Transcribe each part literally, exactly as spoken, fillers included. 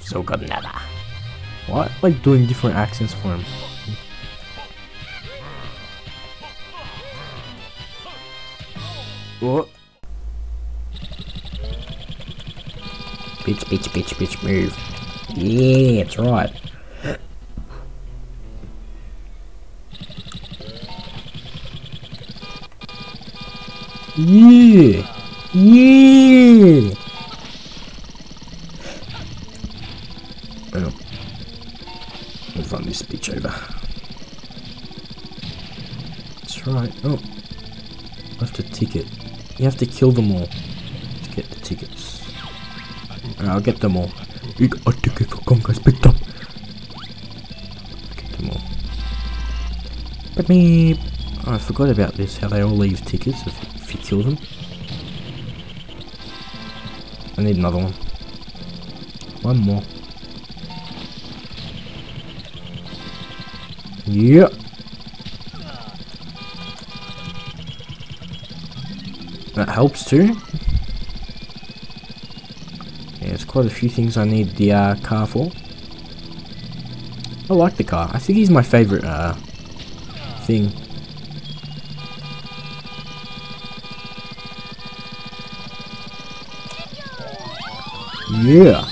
So good nada. What? Like doing different accents for him. What? Bitch, bitch, bitch, bitch, move. Yeah, that's right. Yeah! Yeah! Oh. Let's run this bitch over. That's right. Oh. I have to ticket. You have to kill them all to get the tickets. And I'll get them all. You got a ticket for Conquest picked up. I'll get them all. But me. Oh, I forgot about this, how they all leave tickets if, if you kill them. I need another one. One more. Yep. That helps too. Yeah, there's quite a few things I need the uh, car for. I like the car. I think he's my favourite uh, thing. Yeah.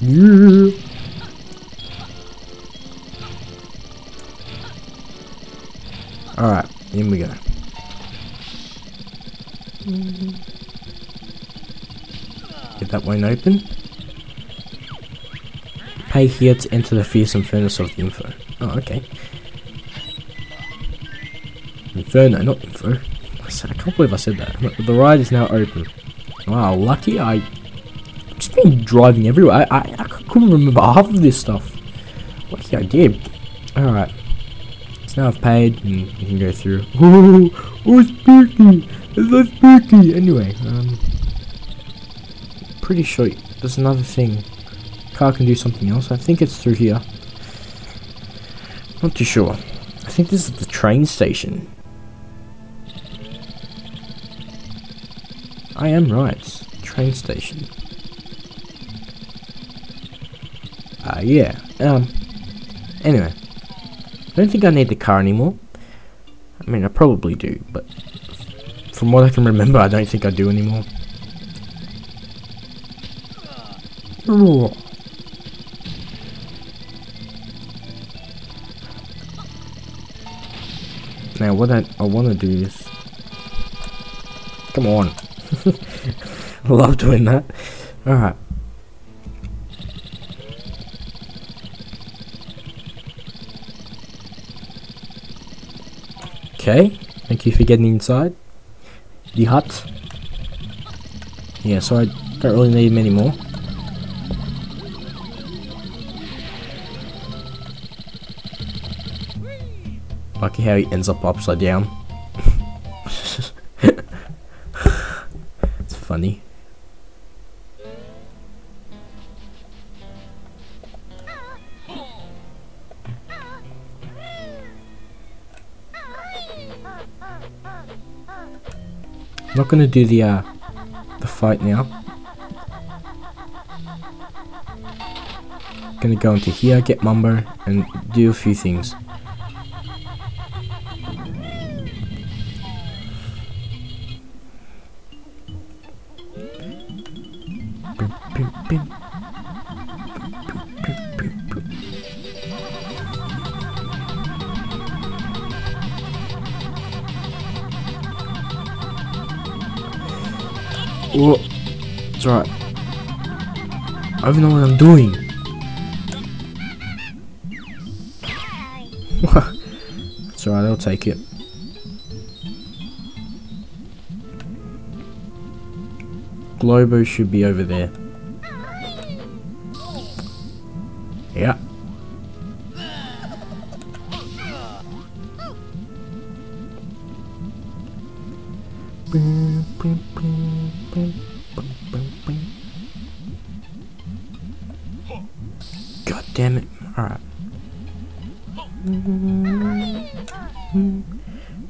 Yeah. All right, in we go. Get that one open. Pay here to enter the fearsome furnace of the info. Oh, okay. Inferno, not info. I can't believe I said that. The ride is now open. Wow, lucky I... I've just been driving everywhere. I, I, I couldn't remember half of this stuff. Lucky I did. Alright. So now I've paid and you can go through. Oh, oh, spooky! It's so spooky! Anyway, um... pretty sure there's another thing. Car can do something else. I think it's through here. Not too sure. I think this is the train station. I am right. Train station. Ah, uh, yeah. Um, anyway. I don't think I need the car anymore. I mean, I probably do, but from what I can remember, I don't think I do anymore. Ooh. Now, what I, I want to do is... Come on. I love doing that. Alright. Okay, thank you for getting inside the hut. Yeah, so I don't really need many more. Lucky how he ends up upside down. It's funny. I'm not gonna do the uh, the fight now. Gonna go into here, get Mumbo, and do a few things. Whoa. It's alright. I don't even know what I'm doing. It's alright, I'll take it. Globo should be over there. Yeah. Boom, boom, boom. Boom, boom, boom, boom. God damn it. Alright.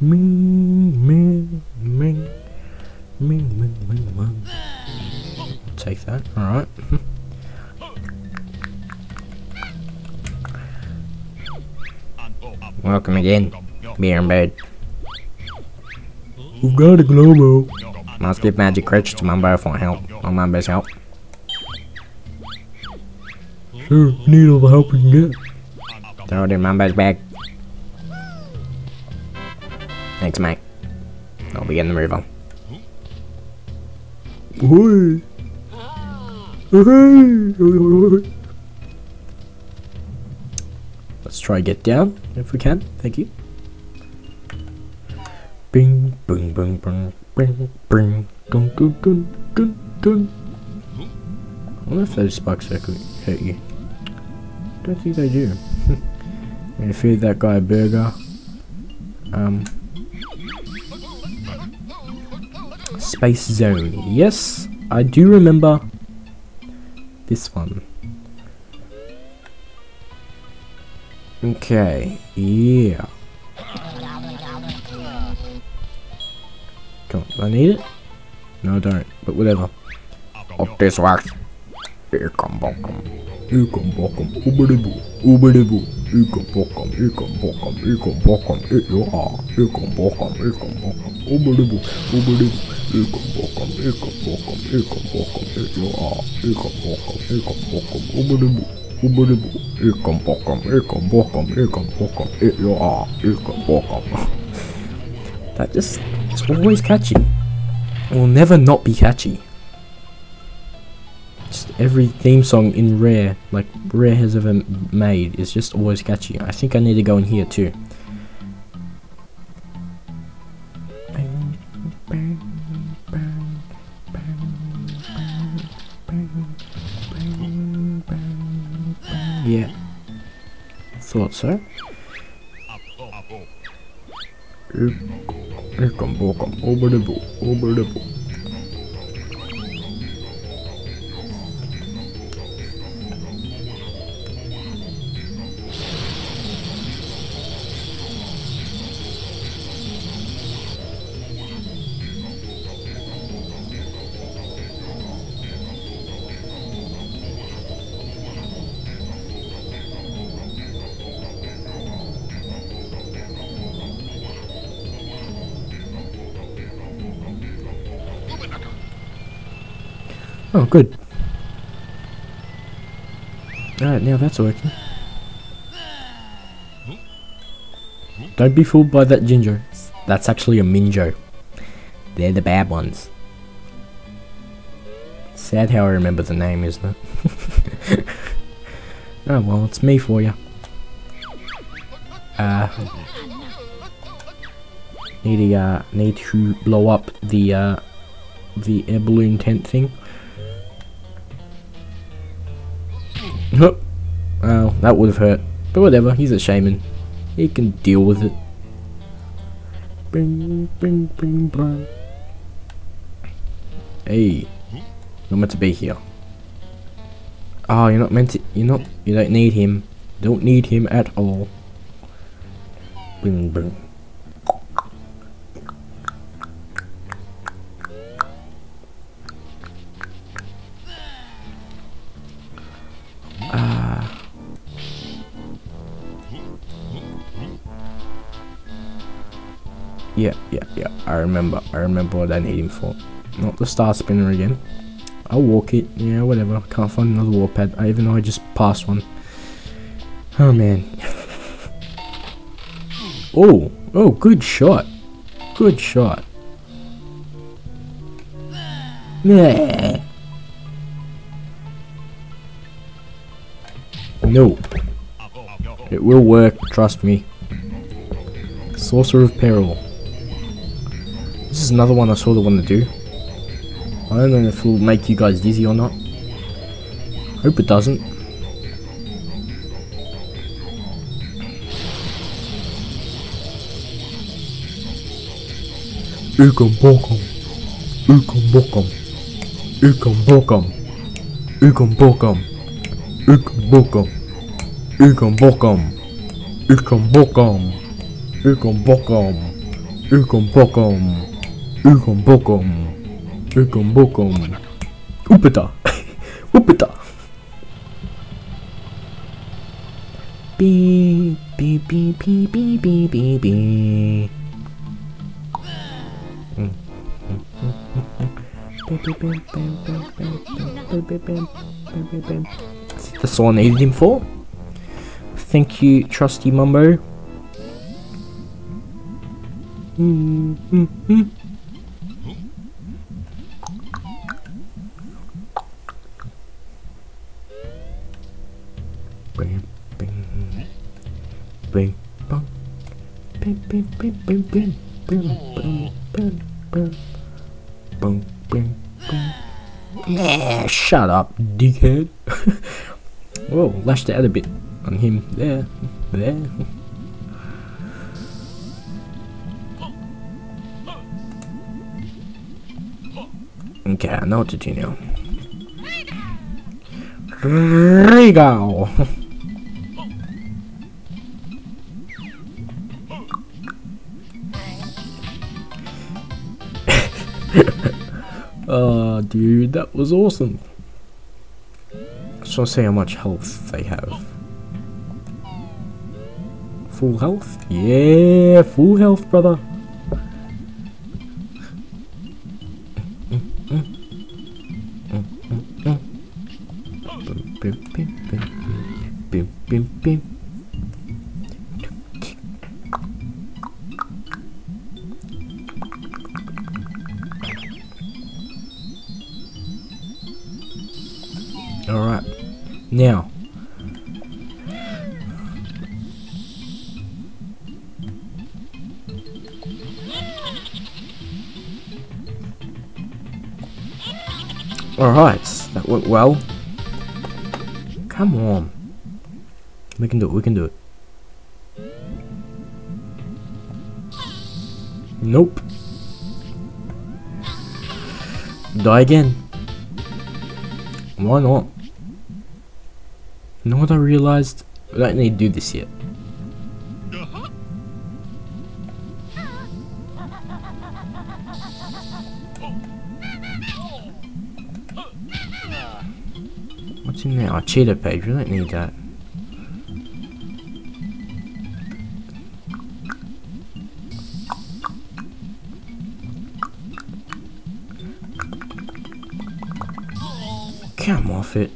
Ming, ming, ming. take that. Alright. Welcome again, Beer Bird. We've got a Globo. Must give magic creature to Mumbo for help. On Mumbo's help. Sure, need all the help we can get. Throw it in Mumbo's bag. Thanks, mate. I'll begin the move on. Oi. Oi. Let's try get down if we can. Thank you. Bing, bing, bing, bing, bing, bing, gun, gun, gun, gun, gun. I wonder if those spikes hurt you. I don't think they do. I'm gonna feed that guy a burger. Um. Space Zone. Yes, I do remember this one. Okay, yeah. Come on, do I need it? No, I don't, but whatever. Up this wax. Here come Bokum. Here come Bokum. Uberibu. Uberibu. Here come Bokum. Here come Bokum. Here come Bokum. Here you are. Here come Bokum. Here come Bokum. Uberibu. Uberibu. Here come Bokum. Here come Bokum. Here come Bokum. Here you are. Here come Bokum. Here come Bokum. Uberibu. Uberibu, here come Bokum, here come Bokum, here come Bokum, here you are, here come Bokum. That just, it's always catchy. It will never not be catchy. Just every theme song in Rare, like Rare has ever made, is just always catchy. I think I need to go in here too. Yeah, thought so. Here come Bokum, over the boo, over the boo. Oh, good. Alright, now that's working. Don't be fooled by that Jinjo. That's actually a Minjo. They're the bad ones. Sad how I remember the name, isn't it? Oh well, it's me for ya. Uh, need to, uh, need to blow up the, uh, the air balloon tent thing. Oh, well, that would have hurt, but whatever, he's a shaman. He can deal with it. Bing, bing, bing, bing. Hey, not meant to be here. Oh, you're not meant to, you're not, you don't need him. Don't need him at all. Bing, bing. Yeah, yeah, yeah, I remember, I remember what I need him for. Not the Star Spinner again. I'll walk it, yeah, whatever, I can't find another War Pad, I even though I just passed one. Oh man. Oh, oh, good shot. Good shot. No. It will work, trust me. Sorcerer of Peril. This is another one I sort of want to do. I don't know if it'll make you guys dizzy or not. Hope it doesn't. Ukum Bokum. Ukum Bokum. Ukum Bokum. Ukum Bokum. Ukum Bokum. Ukum Bokum. Ukum Bokum. Ukum Bokum. Ukum Bokum. Ukum Bokum. Ukum Bokum. Upita. Hoopita. Beep, beep, beep, beep, beep, beep, beep, beep. The soul needed him for. Thank you, trusty Mumbo. Mm, mm, mm. Bing, bing, bing, bong. Bing, bing, bing, bing, bing, bing, bing, bing, bing, bing, bing. Yeah, shut up, dickhead. Whoa, lashed out a bit on him. There, there. Okay, I know what to do now. Regal! Oh, dude, that was awesome. I just want to see how much health they have. Full health? Yeah, full health, brother. Alright, now Alright, that went well. Come on. We can do it, we can do it. Nope. Die again. Why not? You know what I realized? I don't need to do this yet. What's in there? Oh, cheetah page, we don't need that. Come off it.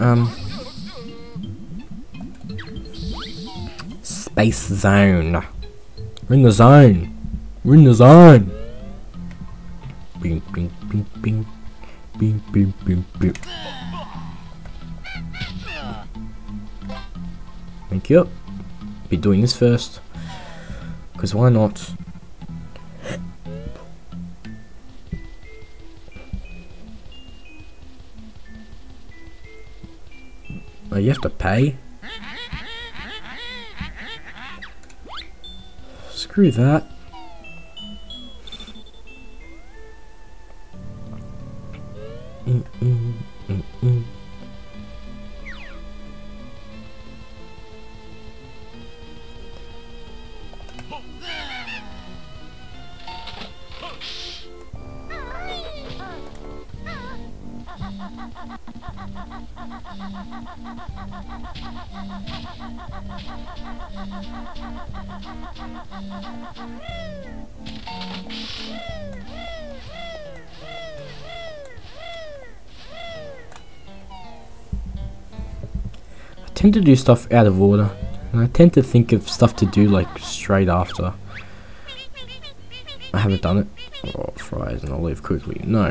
Um, space zone. We're in the zone. We're in the zone. Bing, bing, bing, bing, bing, bing, bing, bing. Thank you. Be doing this first, because why not? Oh, you have to pay? Screw that. Mm -mm, mm -mm. I tend to do stuff out of order, and I tend to think of stuff to do like straight after. I haven't done it. Oh, fries, and I'll leave quickly. No.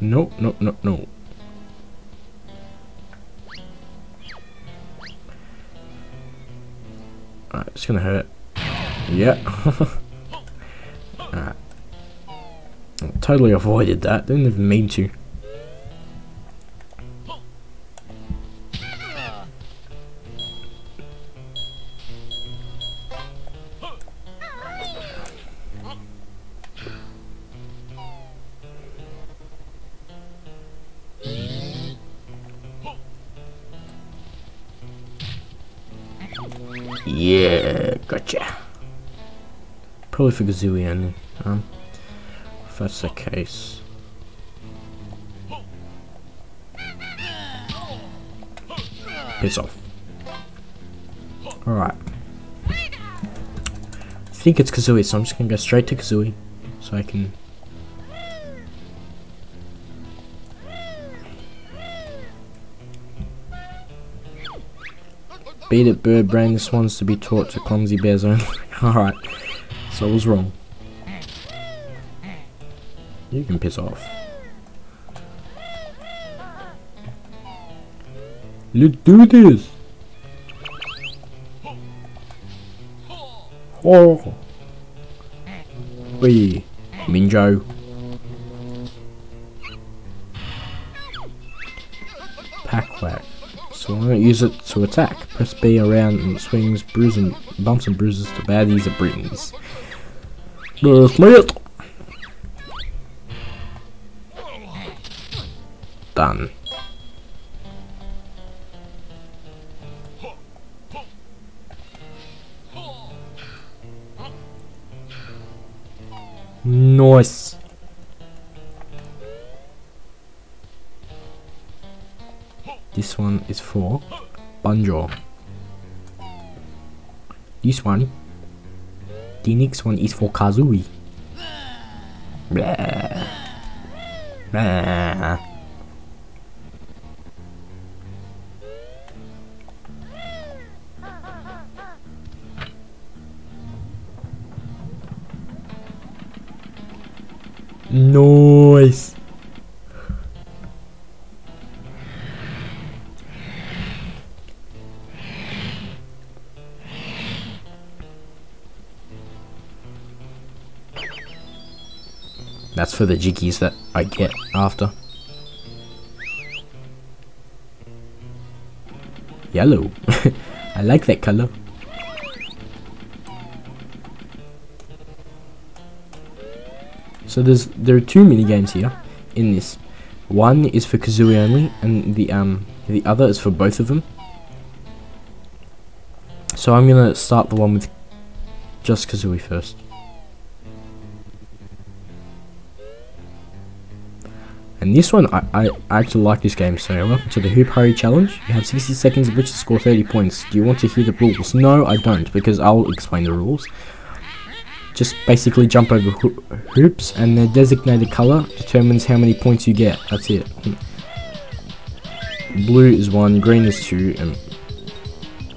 No, no, no, no. Alright, it's gonna hurt. Yeah. Alright. Totally avoided that. Didn't even mean to. Yeah, gotcha. Probably for Kazooie only, um, if that's the case. Piss off. Alright. I think it's Kazooie, so I'm just gonna go straight to Kazooie, so I can... Beat it, bird brain, this one's to be taught to clumsy bears only. Alright, so I was wrong. You can piss off. Let's do this! Oh! Wee! Minjo! Pack whack. So I'm going to use it to attack. Press B around and it swings, bruise and bumps and bruises to baddies or Britons. That's my it! Done. Nice! This one is for Banjo. This one, the next one is for Kazooie. Blah. Blah. Nice. That's for the jiggies that I get after. Yellow. I like that color. So there's there are two mini games here in this. One is for Kazooie only, and the um the other is for both of them. So I'm gonna start the one with just Kazooie first. And this one, I, I, I actually like this game, so welcome to the Hoop Hurry Challenge. You have sixty seconds in which to score thirty points. Do you want to hear the rules? No, I don't, because I'll explain the rules. Just basically jump over ho hoops, and their designated color determines how many points you get. That's it. Blue is one, green is two, and...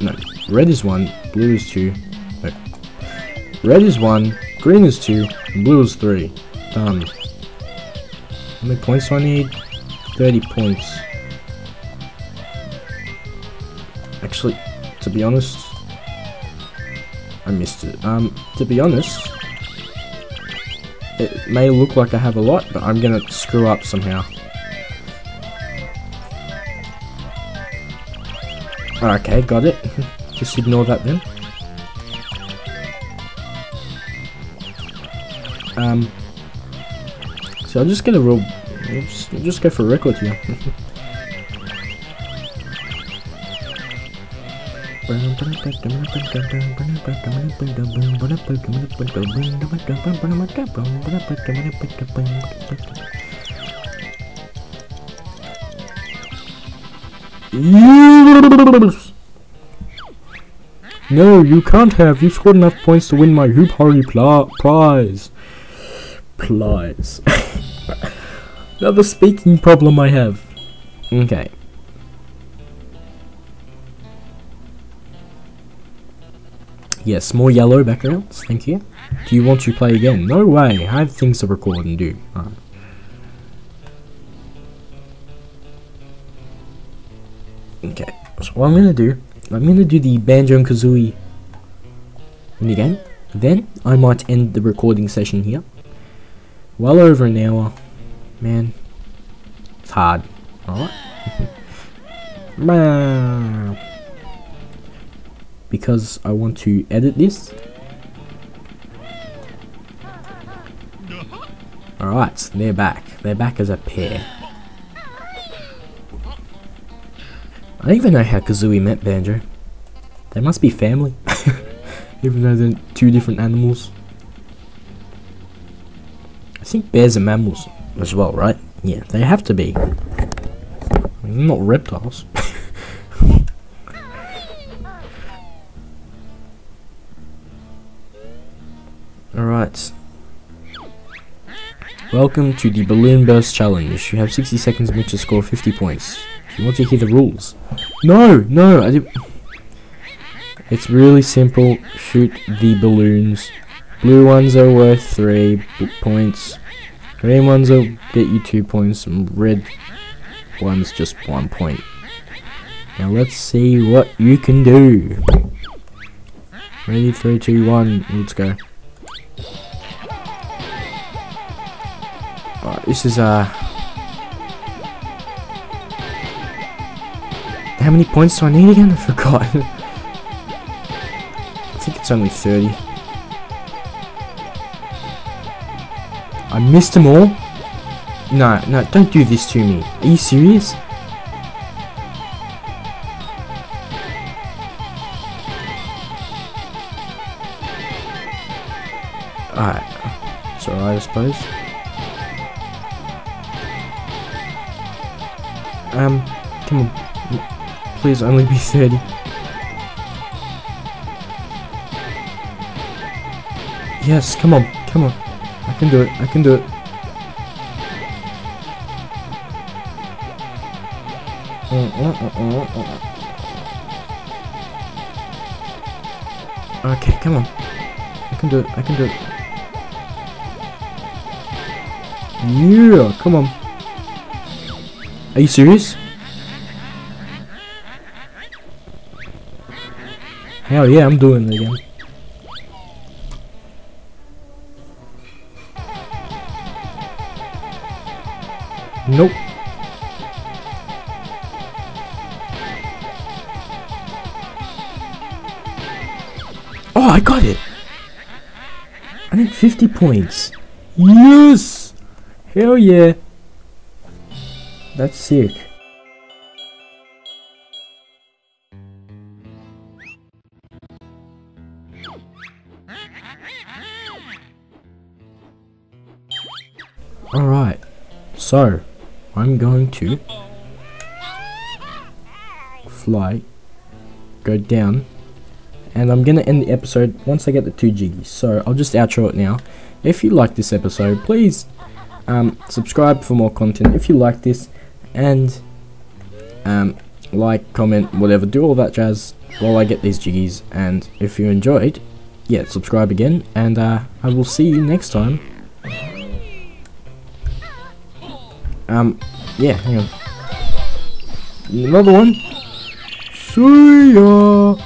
No, red is one, blue is two, no. Red is one, green is two, and blue is three. Done. How many points do I need? thirty points. Actually, to be honest, I missed it. Um, to be honest, it may look like I have a lot, but I'm gonna screw up somehow. Okay, got it. Just ignore that then. Um... So I'll just get a real... I'll just, I'll just go for a record here. No, you can't have. You scored enough points to win my Hoop Hurry prize. Plies. Another speaking problem I have. Okay. Yes, more yellow backgrounds, thank you. Do you want to play again? No way, I have things to record and do. Right. Okay, so what I'm gonna do, I'm gonna do the Banjo and Kazooie minigame. Then I might end the recording session here. Well over an hour, man. It's hard. Alright. Because I want to edit this. Alright, so they're back. They're back as a pair. I don't even know how Kazooie met Banjo. They must be family. even though they're two different animals. I think bears are mammals as well, right? Yeah, they have to be. I mean, not reptiles. Alright. Welcome to the Balloon Burst Challenge. You have sixty seconds in which to score fifty points. Do you want to hear the rules? No! No! I didn't. It's really simple. Shoot the balloons. Blue ones are worth three points. Green ones will get you two points. And red ones just one point. Now let's see what you can do. Ready? three, two, one. Let's go. Alright, this is uh... how many points do I need again? I forgot. I think it's only thirty. I missed them all? No, no, don't do this to me. Are you serious? Alright. It's alright, I suppose. Um, come on. Please only be thirty. Yes, come on, come on. I can do it, I can do it. Okay, come on. I can do it, I can do it. Yeah, come on. Are you serious? Hell yeah, I'm doing it again. Nope. Oh, I got it! I need fifty points. Yes! Hell yeah! That's sick. Alright, so I'm going to fly, go down, and I'm going to end the episode once I get the two jiggies. So I'll just outro it now. If you like this episode, please um, subscribe for more content. If you like this, and um, like, comment, whatever, do all that jazz while I get these jiggies. And if you enjoyed, yeah, subscribe again, and uh, I will see you next time. Um, yeah, hang on, another one, see ya.